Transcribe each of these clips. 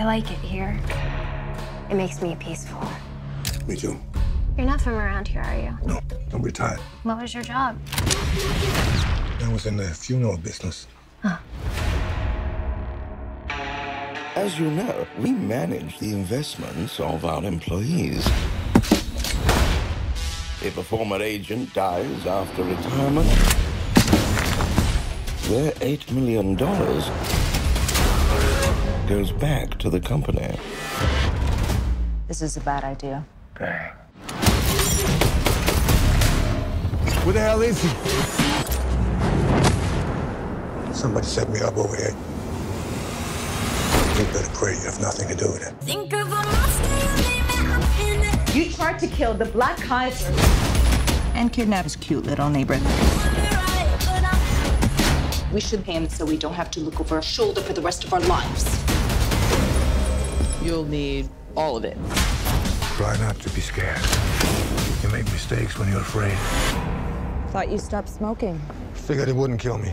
I like it here. It makes me peaceful. Me too. You're not from around here, are you? No, I'm retired. What was your job? I was in the funeral business. Huh. As you know, we manage the investments of our employees. If a former agent dies after retirement, their $8 million goes back to the company. This is a bad idea. Bang. Where the hell is he? Somebody set me up over here. You better pray you have nothing to do with it. Think of a monster. You tried to kill the Black Kaiser and kidnap his cute little neighbor. We should pay him so we don't have to look over our shoulder for the rest of our lives. You'll need all of it. Try not to be scared. You make mistakes when you're afraid. Thought you stopped smoking. Figured it wouldn't kill me.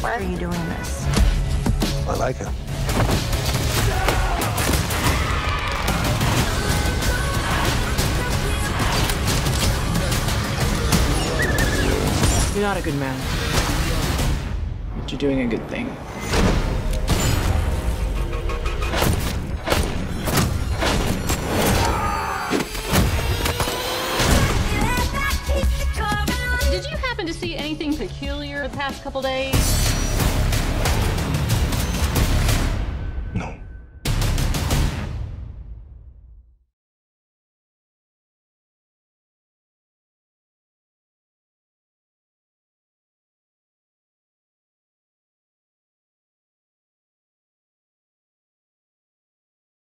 Why are you doing this? I like her. You're not a good man, but you're doing a good thing. Did you happen to see anything peculiar the past couple days?